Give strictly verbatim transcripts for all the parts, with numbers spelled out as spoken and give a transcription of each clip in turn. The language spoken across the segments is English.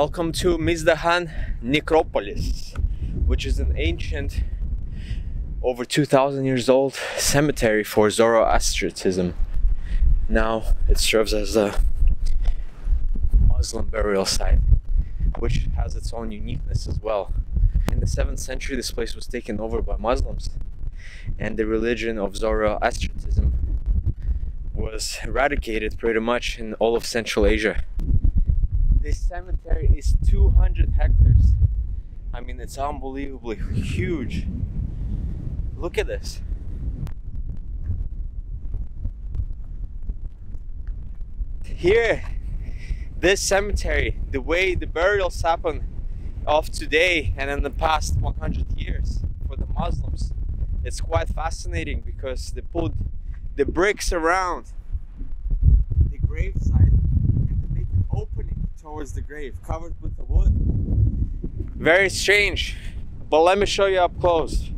Welcome to Mizdakhan Necropolis, which is an ancient, over two thousand years old cemetery for Zoroastrianism. Now it serves as a Muslim burial site, which has its own uniqueness as well. In the seventh century, this place was taken over by Muslims, and the religion of Zoroastrianism was eradicated pretty much in all of Central Asia. This cemetery is two hundred hectares. I mean, it's unbelievably huge. Look at this. Here, this cemetery, the way the burials happen of today and in the past one hundred years for the Muslims, it's quite fascinating because they put the bricks around the gravesite and they make an opening towards the grave covered with the wood. Very strange, but let me show you up close.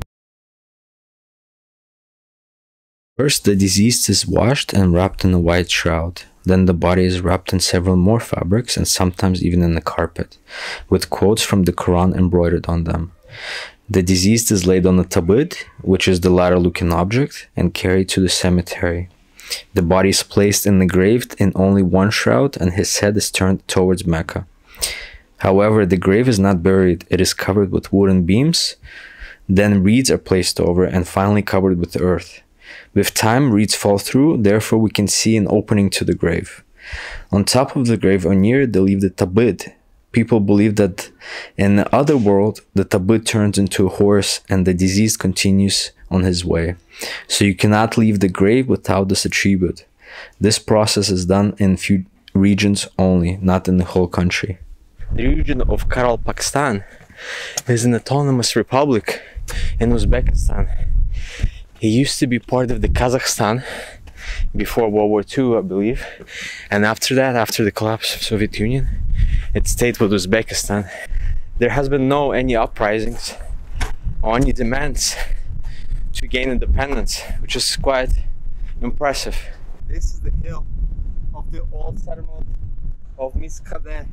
First, the deceased is washed and wrapped in a white shroud. Then the body is wrapped in several more fabrics and sometimes even in a carpet, with quotes from the Quran embroidered on them. The deceased is laid on a tabid, which is the ladder-looking object, and carried to the cemetery. The body is placed in the grave in only one shroud and his head is turned towards Mecca. However, the grave is not buried, it is covered with wooden beams, then reeds are placed over and finally covered with earth. With time, reeds fall through, therefore we can see an opening to the grave. On top of the grave or near it, they leave the tabid. People believe that in the other world, the tabid turns into a horse and the deceased continues on his way. So you cannot leave the grave without this attribute. This process is done in few regions only, not in the whole country. The region of Karakalpakstan is an autonomous republic in Uzbekistan. It used to be part of the Kazakhstan before World War Two, I believe. And after that, after the collapse of Soviet Union, it stayed with Uzbekistan. There has been no any uprisings or any demands to gain independence, which is quite impressive. This is the hill of the old settlement of Mizdakhan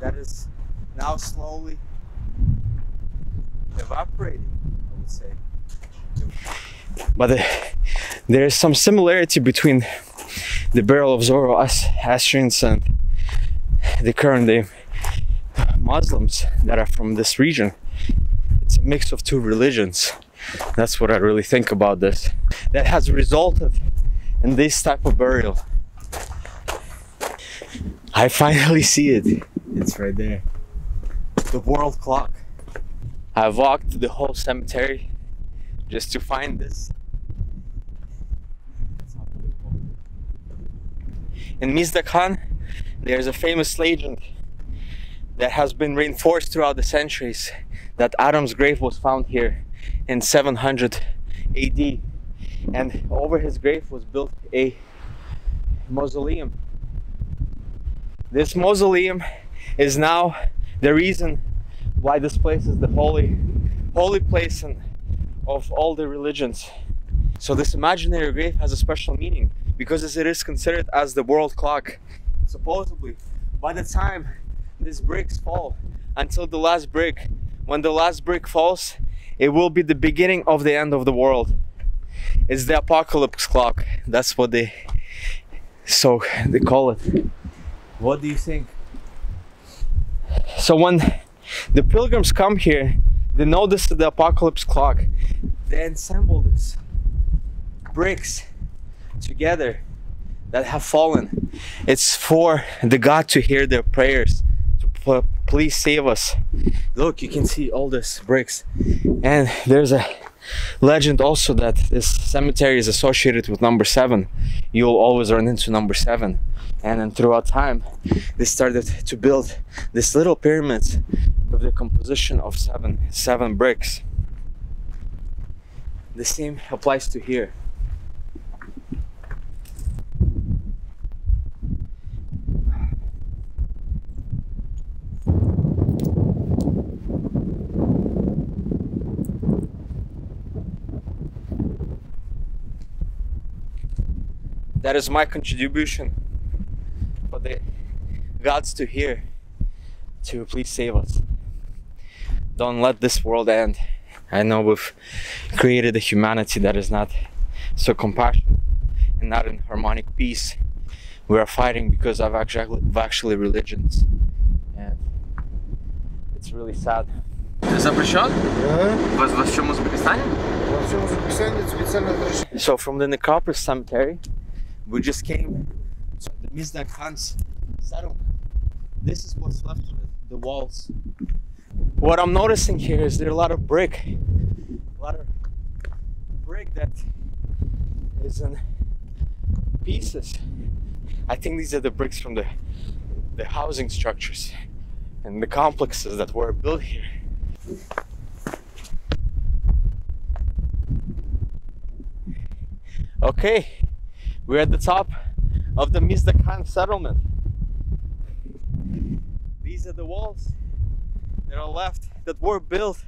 that is now slowly evaporating, I would say. But uh, there is some similarity between the burial of Zoroastrians and the current day Muslims that are from this region. It's a mix of two religions. That's what I really think about this. That has resulted in this type of burial. I finally see it. It's right there. The world clock. I walked the whole cemetery just to find this. In Mizdakhan, there's a famous legend that has been reinforced throughout the centuries that Adam's grave was found here in seven hundred A D, and over his grave was built a mausoleum. This mausoleum is now the reason why this place is the holy, holy place and of all the religions. So this imaginary grave has a special meaning because it is considered as the world clock. Supposedly, by the time these bricks fall until the last brick, when the last brick falls, it will be the beginning of the end of the world. It's the apocalypse clock. That's what they so they call it. What do you think? So when the pilgrims come here, they know this is the apocalypse clock. They assemble these bricks together that have fallen. It's for the God to hear their prayers, to please save us. Look, you can see all these bricks. And there's a legend also that this cemetery is associated with number seven. You'll always run into number seven. And then throughout time, they started to build these little pyramids with the composition of seven, seven bricks. The same applies to here. That is my contribution for the gods to hear. to please save us. Don't let this world end. I know we've created a humanity that is not so compassionate and not in harmonic peace. We are fighting because of actually, of actually religions, and it's really sad. Запрещен? Yeah. Was was from Uzbekistan? Was from Uzbekistan. So from the necropolis cemetery, we just came to the Mizdakhan's settlement. This is what's left of it, the walls. What I'm noticing here is there are a lot of brick, a lot of brick that is in pieces. I think these are the bricks from the the housing structures and the complexes that were built here. Okay, we're at the top of the Mizdakhan settlement. These are the walls that are left that were built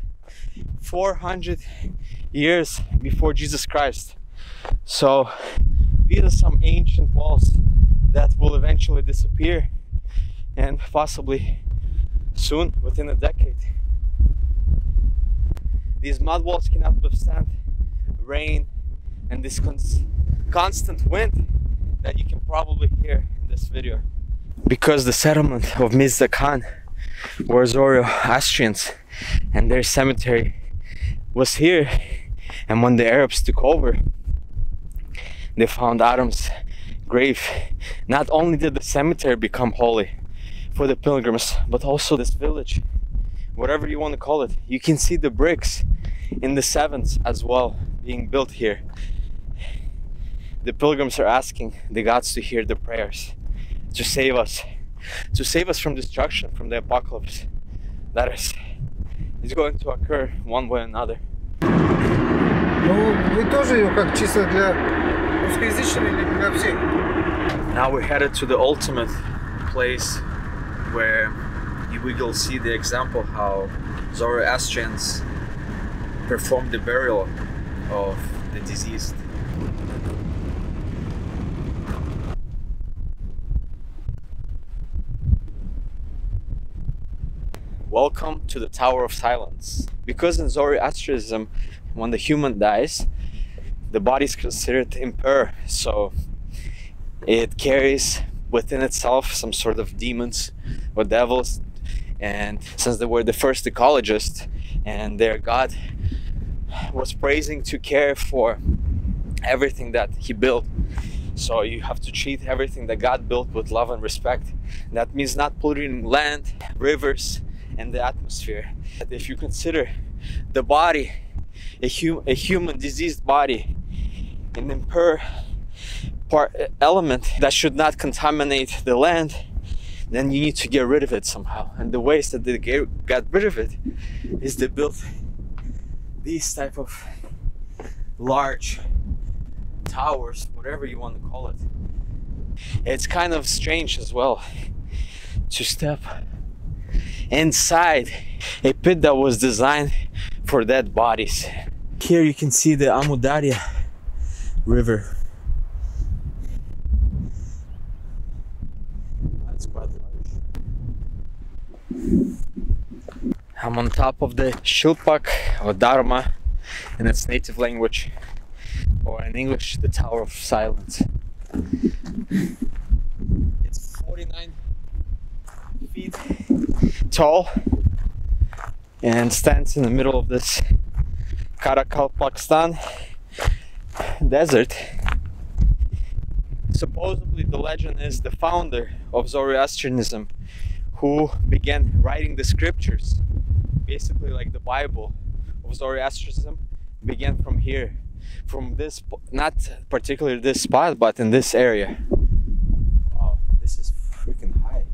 four hundred years before Jesus Christ. So these are some ancient walls that will eventually disappear, and possibly soon, within a decade. These mud walls cannot withstand rain and this cons constant wind that you can probably hear in this video. Because the settlement of Mizdakhan were Zoroastrians, and their cemetery was here, and when the Arabs took over, they found Adam's grave. Not only did the cemetery become holy for the pilgrims, but also this village, whatever you want to call it. You can see the bricks in the sevens as well being built here. The pilgrims are asking the gods to hear their prayers, to save us, to save us from destruction, from the apocalypse that is is going to occur one way or another. Now we're headed to the ultimate place where we will see the example how Zoroastrians performed the burial of the deceased. Welcome to the Tower of Silence. Because in Zoroastrianism, when the human dies, the body is considered impure, so it carries within itself some sort of demons or devils. And since they were the first ecologists, and their god was praising to care for everything that he built, so you have to treat everything that God built with love and respect. That means not polluting land, rivers, and the atmosphere. If you consider the body a, hum a human diseased body, an impure part, element that should not contaminate the land, then you need to get rid of it somehow. And the ways that they get, got rid of it is they built these type of large towers, whatever you want to call it. It's kind of strange as well to step inside a pit that was designed for dead bodies. Here you can see the Amudarya river. That's quite large. I'm on top of the Chilpak, or Dharma in its native language, or in English, the Tower of Silence. It's forty-nine feet tall and stands in the middle of this Karakalpakstan desert. Supposedly, the legend is the founder of Zoroastrianism, who began writing the scriptures, basically like the Bible of Zoroastrianism, began from here, from this, not particularly this spot, but in this area. Wow, this is freaking high.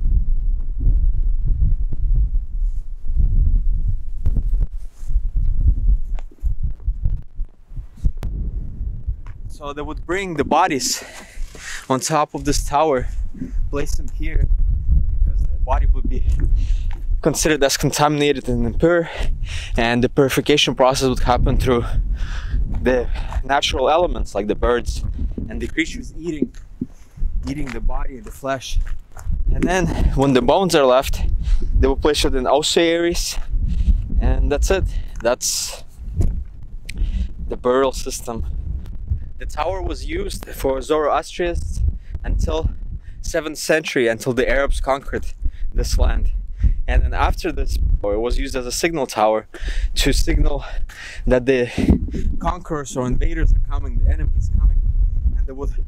So they would bring the bodies on top of this tower, place them here, because the body would be considered as contaminated and impure, and the purification process would happen through the natural elements like the birds and the creatures eating, eating the body and the flesh. And then when the bones are left, They were placed in ossuaries, and that's it. That's the burial system. The tower was used for Zoroastrians until seventh century, until the Arabs conquered this land. And then after this, it was used as a signal tower to signal that the conquerors or invaders are coming, the enemy is coming. And they would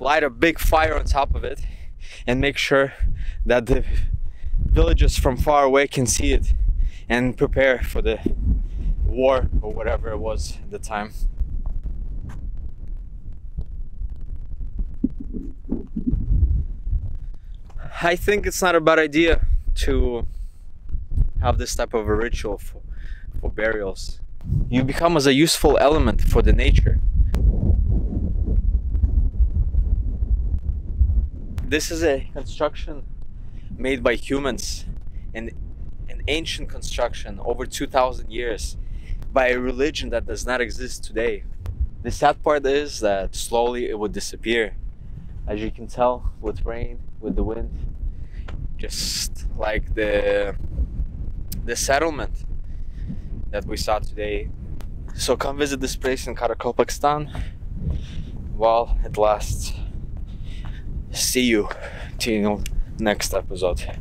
light a big fire on top of it and make sure that the villagers from far away can see it and prepare for the war or whatever it was at the time. I think it's not a bad idea to have this type of a ritual for, for burials. You become as a useful element for the nature. This is a construction made by humans, an, an ancient construction over two thousand years, by a religion that does not exist today. The sad part is that slowly it would disappear, as you can tell, with rain, with the wind, just like the the settlement that we saw today. So come visit this place in Karakalpakstan while it lasts. See you till next episode.